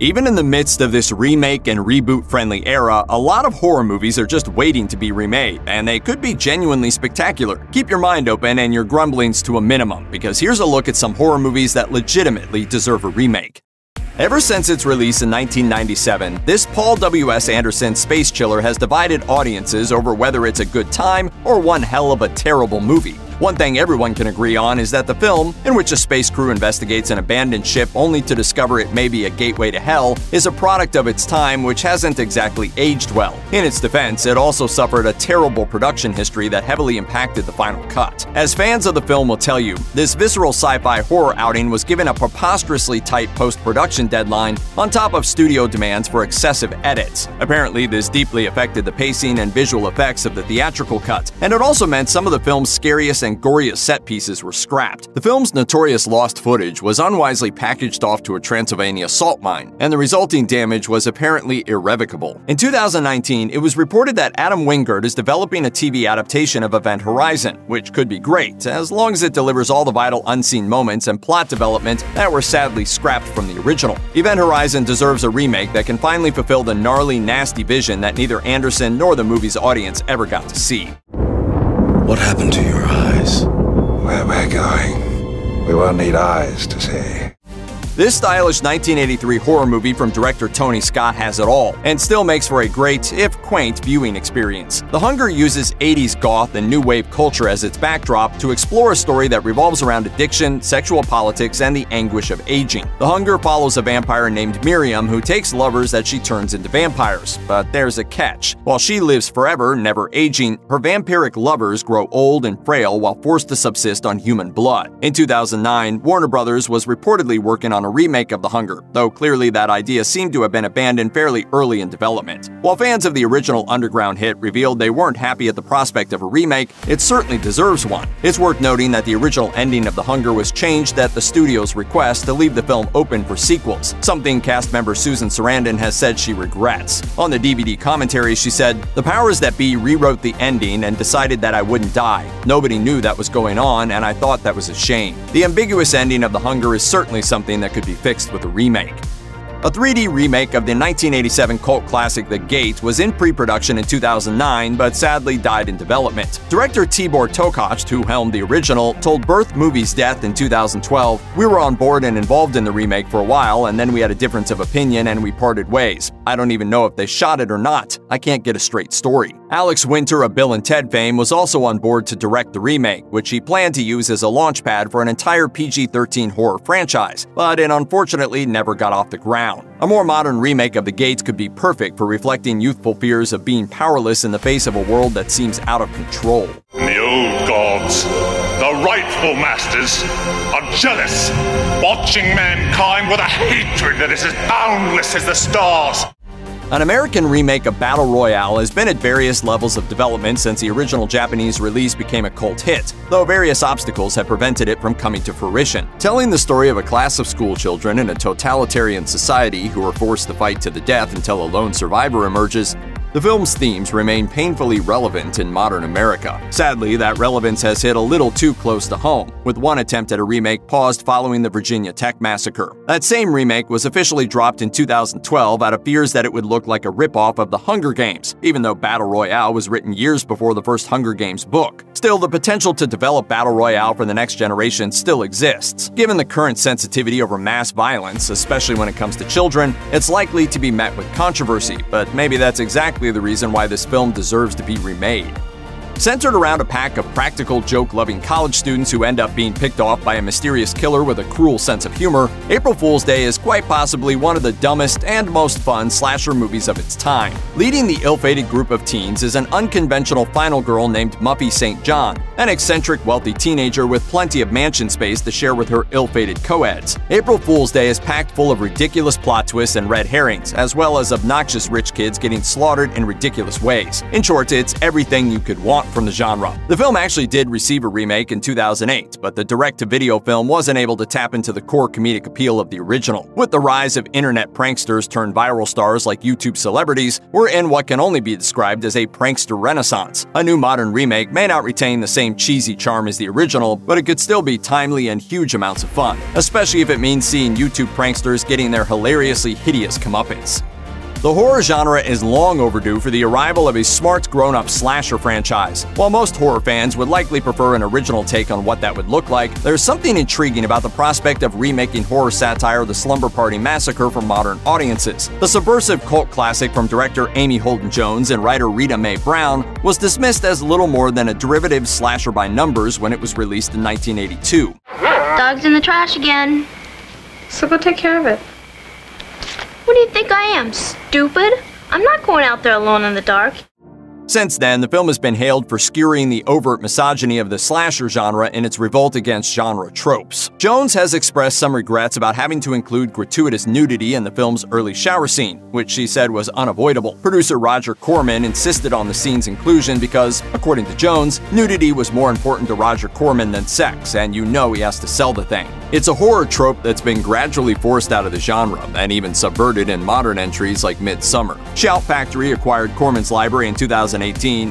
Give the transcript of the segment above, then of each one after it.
Even in the midst of this remake and reboot-friendly era, a lot of horror movies are just waiting to be remade, and they could be genuinely spectacular. Keep your mind open and your grumblings to a minimum, because here's a look at some horror movies that legitimately deserve a remake. Ever since its release in 1997, this Paul W.S. Anderson space chiller has divided audiences over whether it's a good time or one hell of a terrible movie. One thing everyone can agree on is that the film, in which a space crew investigates an abandoned ship only to discover it may be a gateway to hell, is a product of its time which hasn't exactly aged well. In its defense, it also suffered a terrible production history that heavily impacted the final cut. As fans of the film will tell you, this visceral sci-fi horror outing was given a preposterously tight post-production deadline on top of studio demands for excessive edits. Apparently, this deeply affected the pacing and visual effects of the theatrical cut, and it also meant some of the film's scariest and goriest set pieces were scrapped. The film's notorious lost footage was unwisely packaged off to a Transylvania salt mine, and the resulting damage was apparently irrevocable. In 2019, it was reported that Adam Wingard is developing a TV adaptation of Event Horizon, which could be great, as long as it delivers all the vital unseen moments and plot development that were sadly scrapped from the original. Event Horizon deserves a remake that can finally fulfill the gnarly, nasty vision that neither Anderson nor the movie's audience ever got to see. What happened to your eyes? Where we're going, we won't need eyes to see. This stylish 1983 horror movie from director Tony Scott has it all, and still makes for a great, if quaint, viewing experience. The Hunger uses 80s goth and new wave culture as its backdrop to explore a story that revolves around addiction, sexual politics, and the anguish of aging. The Hunger follows a vampire named Miriam who takes lovers that she turns into vampires. But there's a catch. While she lives forever, never aging, her vampiric lovers grow old and frail while forced to subsist on human blood. In 2009, Warner Brothers was reportedly working on a remake of The Hunger, though clearly that idea seemed to have been abandoned fairly early in development. While fans of the original underground hit revealed they weren't happy at the prospect of a remake, it certainly deserves one. It's worth noting that the original ending of The Hunger was changed at the studio's request to leave the film open for sequels, something cast member Susan Sarandon has said she regrets. On the DVD commentary, she said, "The powers that be rewrote the ending and decided that I wouldn't die. Nobody knew that was going on, and I thought that was a shame." The ambiguous ending of The Hunger is certainly something that could be fixed with a remake. A 3D remake of the 1987 cult classic The Gate was in pre-production in 2009, but sadly died in development. Director Tibor Tokosch, who helmed the original, told Birth Movies Death in 2012, "We were on board and involved in the remake for a while, and then we had a difference of opinion and we parted ways. I don't even know if they shot it or not. I can't get a straight story." Alex Winter of Bill and Ted fame was also on board to direct the remake, which he planned to use as a launchpad for an entire PG-13 horror franchise, but it unfortunately never got off the ground. A more modern remake of The Gate could be perfect for reflecting youthful fears of being powerless in the face of a world that seems out of control. The old gods, the rightful masters, are jealous, watching mankind with a hatred that is as boundless as the stars. An American remake of Battle Royale has been at various levels of development since the original Japanese release became a cult hit, though various obstacles have prevented it from coming to fruition. Telling the story of a class of schoolchildren in a totalitarian society who are forced to fight to the death until a lone survivor emerges, the film's themes remain painfully relevant in modern America. Sadly, that relevance has hit a little too close to home, with one attempt at a remake paused following the Virginia Tech massacre. That same remake was officially dropped in 2012 out of fears that it would look like a ripoff of The Hunger Games, even though Battle Royale was written years before the first Hunger Games book. Still, the potential to develop Battle Royale for the next generation still exists. Given the current sensitivity over mass violence, especially when it comes to children, it's likely to be met with controversy, but maybe that's exactly the reason why this film deserves to be remade. Centered around a pack of practical, joke-loving college students who end up being picked off by a mysterious killer with a cruel sense of humor, April Fool's Day is quite possibly one of the dumbest and most fun slasher movies of its time. Leading the ill-fated group of teens is an unconventional final girl named Muffy St. John, an eccentric, wealthy teenager with plenty of mansion space to share with her ill-fated co-eds. April Fool's Day is packed full of ridiculous plot twists and red herrings, as well as obnoxious rich kids getting slaughtered in ridiculous ways. In short, it's everything you could want up from the genre. The film actually did receive a remake in 2008, but the direct-to-video film wasn't able to tap into the core comedic appeal of the original. With the rise of internet pranksters turned viral stars like YouTube celebrities, we're in what can only be described as a prankster renaissance. A new modern remake may not retain the same cheesy charm as the original, but it could still be timely and huge amounts of fun, especially if it means seeing YouTube pranksters getting their hilariously hideous comeuppance. The horror genre is long overdue for the arrival of a smart, grown-up slasher franchise. While most horror fans would likely prefer an original take on what that would look like, there's something intriguing about the prospect of remaking horror satire The Slumber Party Massacre for modern audiences. The subversive cult classic from director Amy Holden-Jones and writer Rita Mae Brown was dismissed as little more than a derivative slasher by numbers when it was released in 1982. Dog's in the trash again. So go take care of it. What do you think I am, stupid? I'm not going out there alone in the dark. Since then, the film has been hailed for skewering the overt misogyny of the slasher genre in its revolt against genre tropes. Jones has expressed some regrets about having to include gratuitous nudity in the film's early shower scene, which she said was unavoidable. Producer Roger Corman insisted on the scene's inclusion because, according to Jones, nudity was more important to Roger Corman than sex, and you know he has to sell the thing. It's a horror trope that's been gradually forced out of the genre, and even subverted in modern entries like Midsommar. Shout Factory acquired Corman's library in 2018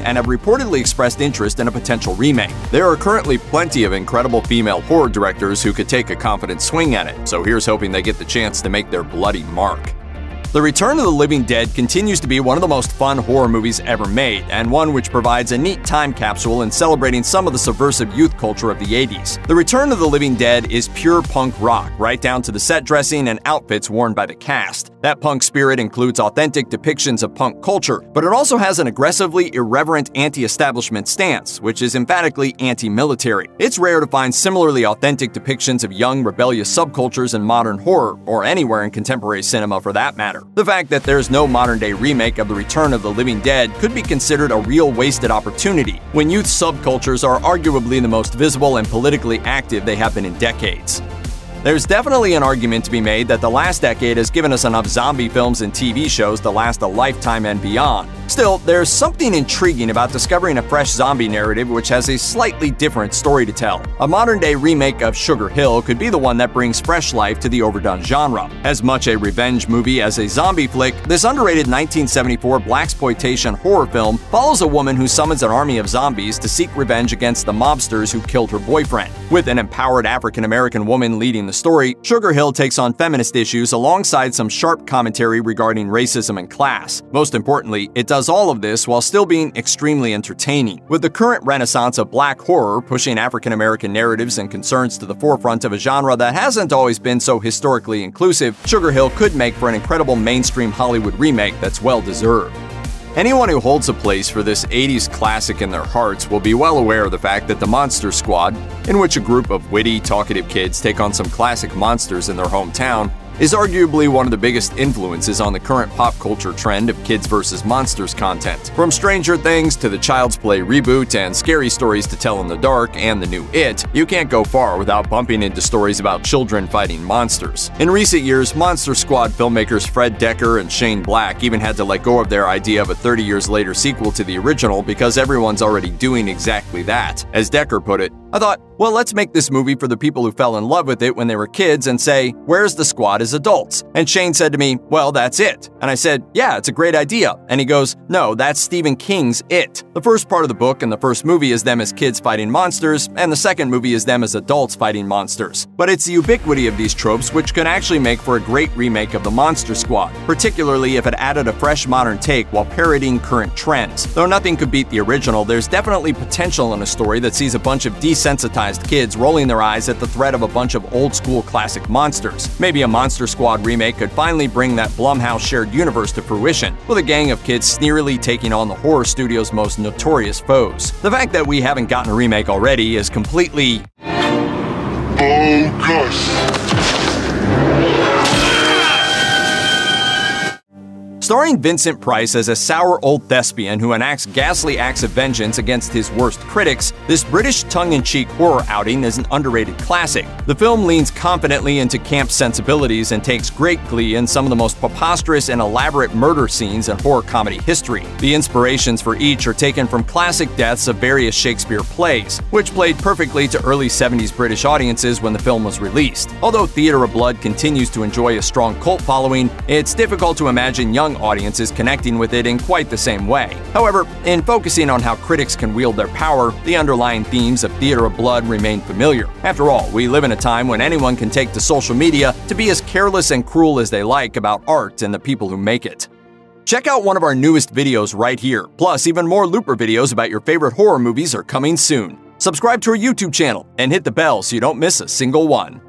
and have reportedly expressed interest in a potential remake. There are currently plenty of incredible female horror directors who could take a confident swing at it, so here's hoping they get the chance to make their bloody mark. The Return of the Living Dead continues to be one of the most fun horror movies ever made, and one which provides a neat time capsule in celebrating some of the subversive youth culture of the 80s. The Return of the Living Dead is pure punk rock, right down to the set dressing and outfits worn by the cast. That punk spirit includes authentic depictions of punk culture, but it also has an aggressively irreverent anti-establishment stance, which is emphatically anti-military. It's rare to find similarly authentic depictions of young, rebellious subcultures in modern horror, or anywhere in contemporary cinema for that matter. The fact that there's no modern-day remake of The Return of the Living Dead could be considered a real wasted opportunity, when youth subcultures are arguably the most visible and politically active they have been in decades. There's definitely an argument to be made that the last decade has given us enough zombie films and TV shows to last a lifetime and beyond. Still, there's something intriguing about discovering a fresh zombie narrative which has a slightly different story to tell. A modern-day remake of Sugar Hill could be the one that brings fresh life to the overdone genre. As much a revenge movie as a zombie flick, this underrated 1974 blaxploitation horror film follows a woman who summons an army of zombies to seek revenge against the mobsters who killed her boyfriend. With an empowered African-American woman leading the story, Sugar Hill takes on feminist issues alongside some sharp commentary regarding racism and class. Most importantly, it does all of this while still being extremely entertaining. With the current renaissance of black horror pushing African-American narratives and concerns to the forefront of a genre that hasn't always been so historically inclusive, Sugar Hill could make for an incredible mainstream Hollywood remake that's well-deserved. Anyone who holds a place for this 80s classic in their hearts will be well aware of the fact that The Monster Squad, in which a group of witty, talkative kids take on some classic monsters in their hometown, is arguably one of the biggest influences on the current pop culture trend of kids versus monsters content. From Stranger Things to the Child's Play reboot and Scary Stories to Tell in the Dark and the new It, you can't go far without bumping into stories about children fighting monsters. In recent years, Monster Squad filmmakers Fred Dekker and Shane Black even had to let go of their idea of a 30 years later sequel to the original because everyone's already doing exactly that. As Dekker put it, "I thought, well, let's make this movie for the people who fell in love with it when they were kids and say, where's the squad as adults?" And Shane said to me, "Well, that's it." And I said, "Yeah, it's a great idea." And he goes, "No, that's Stephen King's It." The first part of the book and the first movie is them as kids fighting monsters, and the second movie is them as adults fighting monsters. But it's the ubiquity of these tropes which could actually make for a great remake of The Monster Squad, particularly if it added a fresh modern take while parodying current trends. Though nothing could beat the original, there's definitely potential in a story that sees a bunch of desensitized kids rolling their eyes at the threat of a bunch of old-school classic monsters. Maybe a Monster Squad remake could finally bring that Blumhouse shared universe to fruition, with a gang of kids sneerily taking on the horror studio's most notorious foes. The fact that we haven't gotten a remake already is completely bogus. Starring Vincent Price as a sour old thespian who enacts ghastly acts of vengeance against his worst critics, this British tongue-in-cheek horror outing is an underrated classic. The film leans confidently into camp sensibilities and takes great glee in some of the most preposterous and elaborate murder scenes in horror comedy history. The inspirations for each are taken from classic deaths of various Shakespeare plays, which played perfectly to early 70s British audiences when the film was released. Although Theater of Blood continues to enjoy a strong cult following, it's difficult to imagine young audiences connecting with it in quite the same way. However, in focusing on how critics can wield their power, the underlying themes of Theater of Blood remain familiar. After all, we live in a time when anyone can take to social media to be as careless and cruel as they like about art and the people who make it. Check out one of our newest videos right here. Plus, even more Looper videos about your favorite horror movies are coming soon. Subscribe to our YouTube channel and hit the bell so you don't miss a single one.